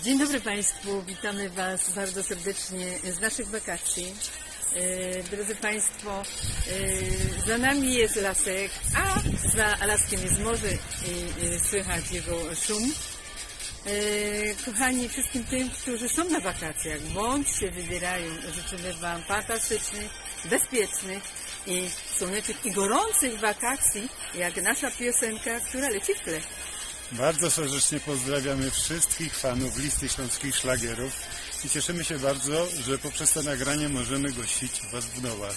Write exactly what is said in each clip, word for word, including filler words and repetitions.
Dzień dobry Państwu, witamy Was bardzo serdecznie z naszych wakacji. Drodzy Państwo, za nami jest lasek, a za laskiem jest morze i słychać jego szum. Kochani, wszystkim tym, którzy są na wakacjach, bądź się wybierają, życzymy Wam fantastycznych, bezpiecznych i słonecznych i gorących wakacji, jak nasza piosenka, która leci w tle. Bardzo serdecznie pozdrawiamy wszystkich fanów Listy Śląskich Szlagierów i cieszymy się bardzo, że poprzez to nagranie możemy gościć Was w Nowach.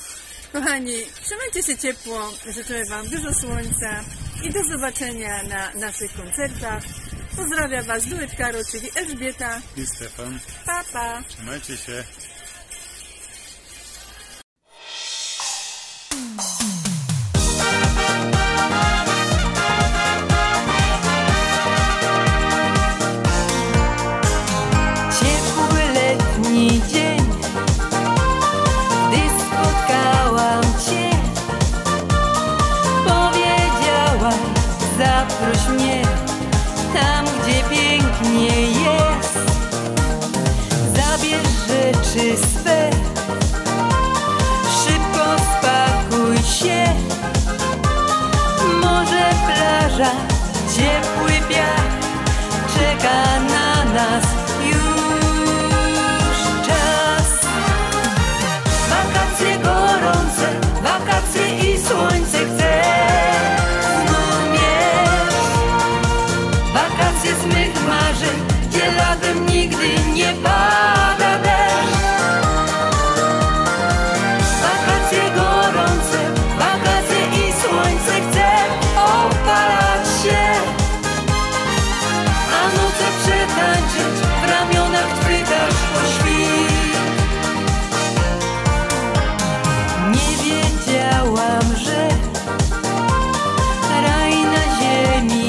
Kochani, trzymajcie się ciepło, życzymy Wam dużo słońca i do zobaczenia na naszych koncertach. Pozdrawia Was Duet Karo, czyli Elżbieta i Stefan. Pa, pa. Trzymajcie się. Zaproś mnie tam, gdzie pięknie jest. Zabierz rzeczy swe, szybko spakuj się. Morze, plaża, ciepły piach czeka na nas. Już czas. Wakacje gorące, wakacje i słońce chcę. Z mych marzeń, gdzie latem nigdy nie pada deszcz. Wakacje gorące, wakacje i słońce, chcę opalać się, a noce przetańczyć w ramionach Twych aż po świt. Nie wiedziałam, że raj na ziemi.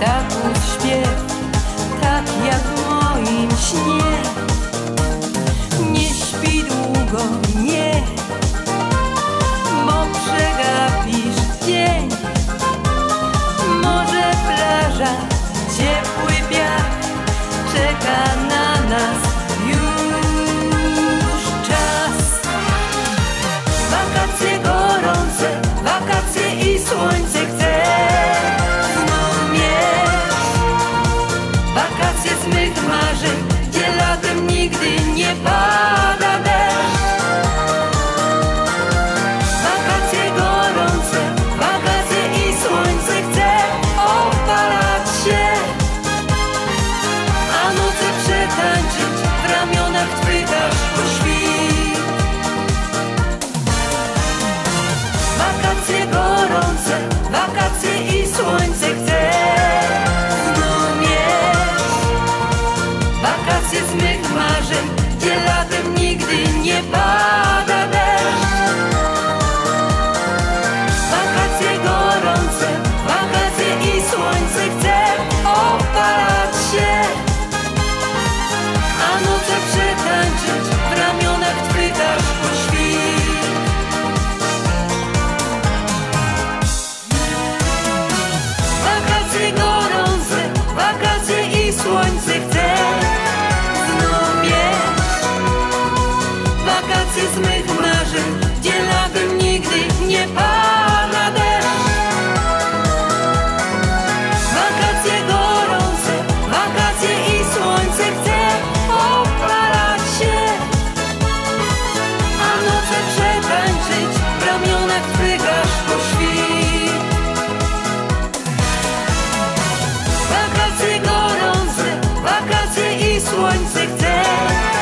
Tak śpiew, tak jak w moim śnie. Nie śpi długo, nie, bo przegapisz dzień. Morze, plaża, ciepły piach czeka na nas. Już czas. Wakacje gorące, wakacje i słońce chcę. Marzeń, gdzie latem nigdy nie pada deszcz. Wakacje gorące, wakacje i słońce, chcę opalać się, a noce przetańczyć w ramionach Twych aż po świt. Wakacje gorące, wakacje i słońce, chcę. Z mych marzeń, gdzie latem nigdy nie pada deszcz. Wakacje gorące, wakacje i słońce, chcę opalać się, a noce przetańczyć w ramionach Twych aż po świt. Wakacje gorące, wakacje i słońce, chcę. Z mych marzeń, gdzie latem nigdy nie pada deszcz. Wakacje gorące, wakacje i słońce, chcę opalać się, a noce przetańczyć w ramionach Twych aż po świt. Wakacje gorące, wakacje i słońce, chcę.